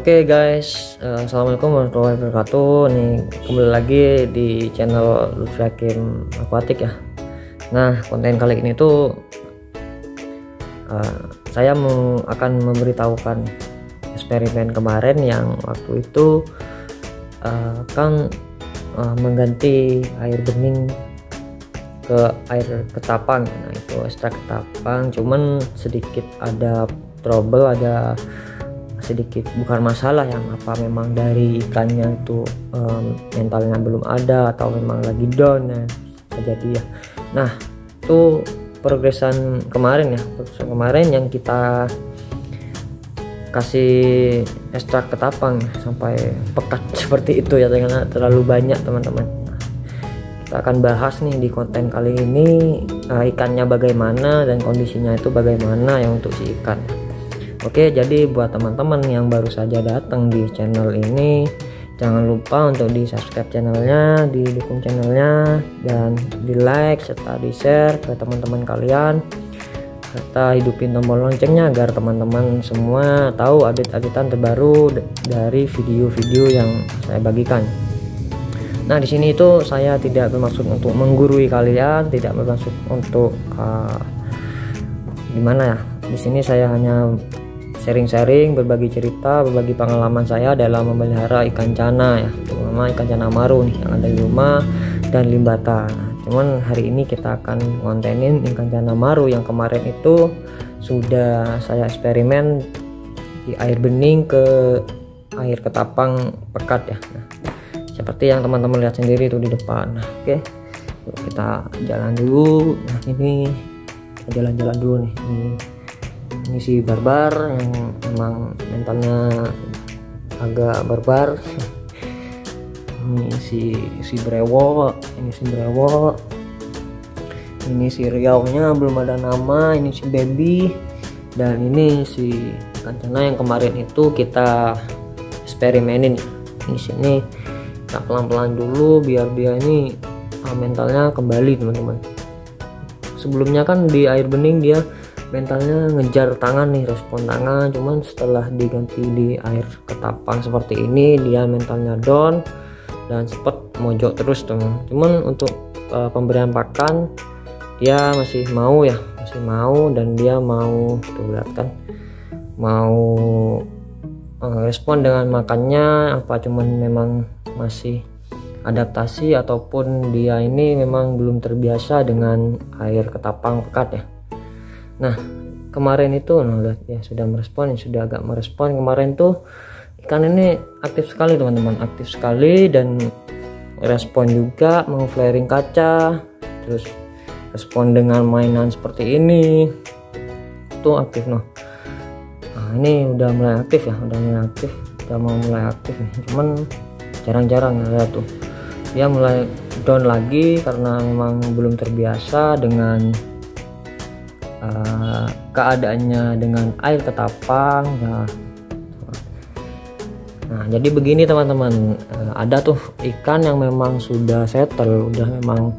Oke guys, assalamualaikum warahmatullahi wabarakatuh. Nih kembali lagi di channel Lutfi Hakim Aquatic ya. Nah, konten kali ini tuh saya akan memberitahukan eksperimen kemarin yang waktu itu mengganti air bening ke air ketapang. Nah, itu ekstrak ketapang, cuman sedikit ada trouble, ada sedikit bukan masalah yang apa, memang dari ikannya itu mentalnya belum ada atau memang lagi down ya, jadi ya. Nah, itu progresan kemarin ya, yang kita kasih ekstrak ketapang sampai pekat seperti itu ya, karena terlalu banyak teman-teman. Nah, kita akan bahas nih di konten kali ini ikannya bagaimana dan kondisinya itu bagaimana ya untuk si ikan. Oke, jadi buat teman-teman yang baru saja datang di channel ini, jangan lupa untuk di subscribe channelnya, didukung channelnya, dan di like serta di share ke teman-teman kalian, serta hidupin tombol loncengnya agar teman-teman semua tahu update-updatean terbaru dari video-video yang saya bagikan. Nah, di sini itu saya tidak bermaksud untuk menggurui kalian, tidak bermaksud untuk gimana ya. Di sini saya hanya sharing-sharing, berbagi cerita, berbagi pengalaman saya dalam memelihara ikan channa ya, terutama ikan channa maru nih yang ada di rumah dan limbata. Cuman hari ini kita akan ngontenin ikan channa maru yang kemarin itu sudah saya eksperimen di air bening ke air ketapang pekat ya. Nah, seperti yang teman-teman lihat sendiri itu di depan. Nah, oke, kita jalan dulu. Nah, ini kita jalan-jalan dulu nih. Ini si barbar yang memang mentalnya agak barbar. Ini si brewo, ini si riaunya belum ada nama, ini si baby, dan ini si kancana yang kemarin itu kita eksperimenin. Di sini kita pelan-pelan dulu biar dia ini mentalnya kembali teman-teman. Sebelumnya kan di air bening dia mentalnya ngejar tangan nih, respon tangan, cuman setelah diganti di air ketapang seperti ini dia mentalnya down dan sempat mojok terus teman. Cuman untuk pemberian pakan dia masih mau ya, dan dia mau tuh lihat kan, mau respon dengan makannya apa, cuman memang masih adaptasi ataupun dia ini memang belum terbiasa dengan air ketapang pekat ya. Nah, kemarin itu lihat ya, sudah merespon, sudah agak merespon. Kemarin tuh ikan ini aktif sekali teman-teman, aktif sekali dan respon juga, mau flaring kaca, terus respon dengan mainan seperti ini tuh aktif. Nah ini udah mulai aktif ya, udah mau mulai aktif nih. Cuman jarang-jarang ya tuh dia mulai down lagi karena memang belum terbiasa dengan keadaannya dengan air ketapang ya. Nah, jadi begini teman-teman, ada tuh ikan yang memang sudah settle, udah memang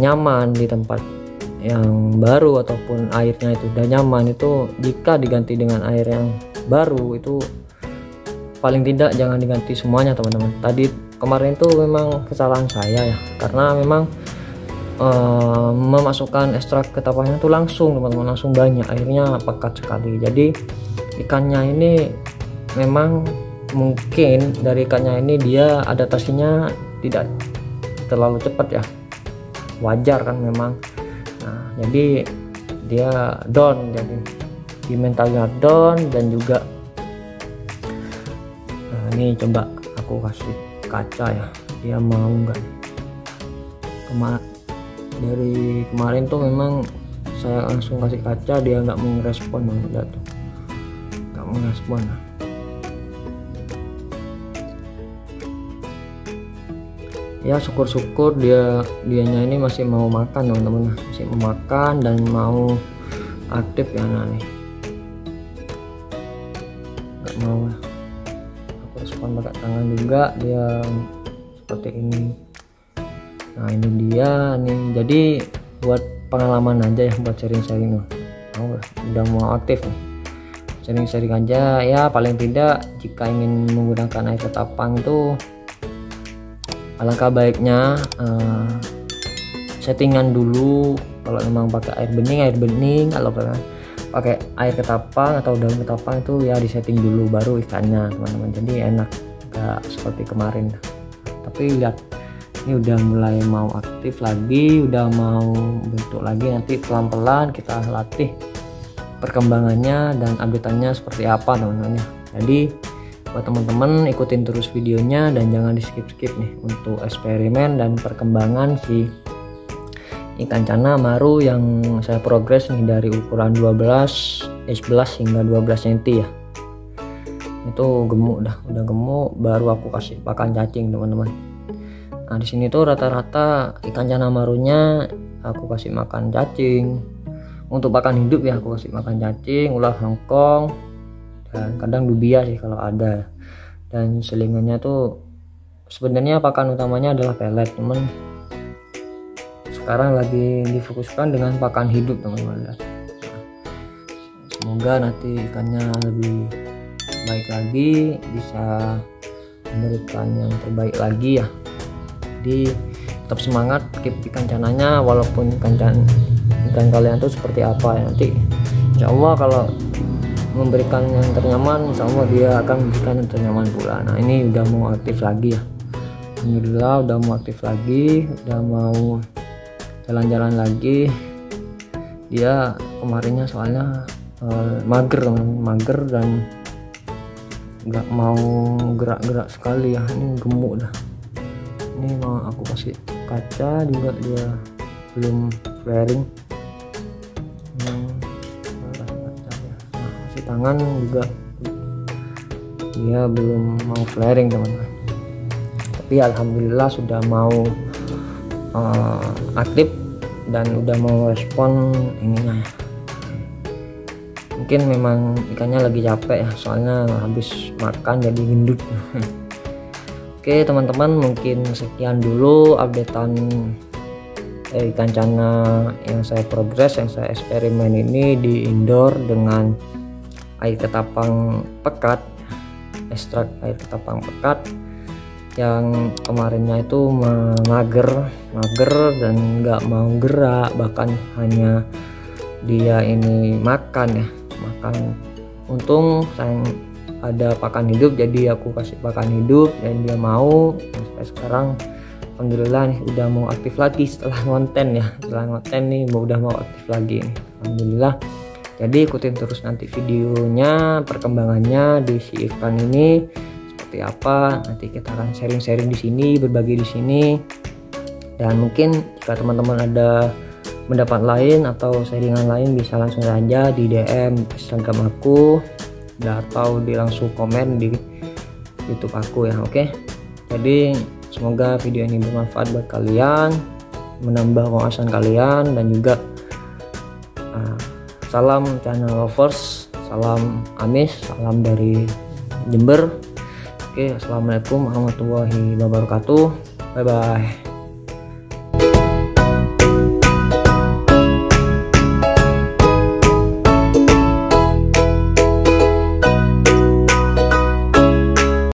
nyaman di tempat yang baru ataupun airnya itu udah nyaman. Itu jika diganti dengan air yang baru itu paling tidak jangan diganti semuanya teman-teman. Tadi kemarin itu memang kesalahan saya ya, karena memang memasukkan ekstrak ketapangnya tuh langsung teman-teman, langsung banyak, akhirnya pekat sekali. Jadi ikannya ini memang mungkin dari ikannya ini dia adaptasinya tidak terlalu cepat ya, wajar kan memang. Nah, jadi dia down, jadi di mentalnya down. Dan juga ini coba aku kasih kaca ya, dia mau nggak. Dari kemarin tuh memang saya langsung kasih kaca, dia nggak merespon, nggak merespon. Ya syukur-syukur dianya ini masih mau makan teman-teman, masih mau makan dan mau aktif ya. Nah nih nggak mau aku respon pakai tangan juga, dia seperti ini. Nah ini dia nih, jadi buat pengalaman aja ya, buat sharing-sharing. Udah mau aktif nih. sering-sering aja ya, paling tidak jika ingin menggunakan air ketapang itu alangkah baiknya settingan dulu. Kalau memang pakai air bening, kalau pakai air ketapang atau daun ketapang itu ya disetting dulu baru ikannya teman-teman, jadi enak, gak seperti kemarin. Tapi lihat ini udah mulai mau aktif lagi, udah mau bentuk lagi, nanti pelan-pelan kita latih perkembangannya dan update-annya seperti apa teman-teman. Jadi buat teman-teman ikutin terus videonya dan jangan di skip-skip nih untuk eksperimen dan perkembangan si ikan channa maru yang saya progres nih dari ukuran 11 hingga 12 cm ya. Itu gemuk dah, udah gemuk, baru aku kasih pakan cacing teman-teman. Nah di sini tuh rata-rata ikan channa marunya aku kasih makan cacing. Untuk pakan hidup ya aku kasih makan cacing, ular hongkong, dan kadang dubia sih kalau ada. Dan selingannya tuh sebenarnya pakan utamanya adalah pelet, teman. Sekarang lagi difokuskan dengan pakan hidup teman-teman. Semoga nanti ikannya lebih baik lagi, bisa memberikan yang terbaik lagi ya. Jadi tetap semangat, keep ikan chananya walaupun ikan kalian tuh seperti apa ya, nanti insya Allah kalau memberikan yang ternyaman, insya Allah dia akan memberikan yang ternyaman pula. Nah ini udah mau aktif lagi ya, alhamdulillah udah mau aktif lagi, udah mau jalan-jalan lagi. Dia kemarinnya soalnya mager dan nggak mau gerak-gerak sekali ya, ini gemuk dah. Ini mau aku kasih kaca juga, dia belum flaring. Nah, kasih tangan juga dia belum mau flaring teman-teman, tapi alhamdulillah sudah mau aktif dan udah mau respon ininya. Mungkin memang ikannya lagi capek ya, soalnya habis makan jadi gendut. Oke teman-teman, mungkin sekian dulu updatean ikan channa yang saya progres, yang saya eksperimen ini di indoor dengan air ketapang pekat, ekstrak air ketapang pekat yang kemarinnya itu mager dan nggak mau gerak, bahkan hanya dia ini makan ya, makan. Untung saya ada pakan hidup, jadi aku kasih pakan hidup dan dia mau. Sampai sekarang alhamdulillah nih udah mau aktif lagi setelah konten ya, setelah konten nih udah mau aktif lagi nih, alhamdulillah. Jadi ikutin terus nanti videonya, perkembangannya di si ikan ini apa, nanti kita akan sharing-sharing di sini, berbagi di sini. Dan mungkin jika teman-teman ada pendapat lain atau sharingan lain bisa langsung aja di DM Instagram aku atau di langsung komen di YouTube aku ya. Oke. Jadi semoga video ini bermanfaat buat kalian, menambah wawasan kalian, dan juga salam channel lovers, salam amis, salam dari Jember. Oke, assalamualaikum warahmatullahi wabarakatuh. Bye bye.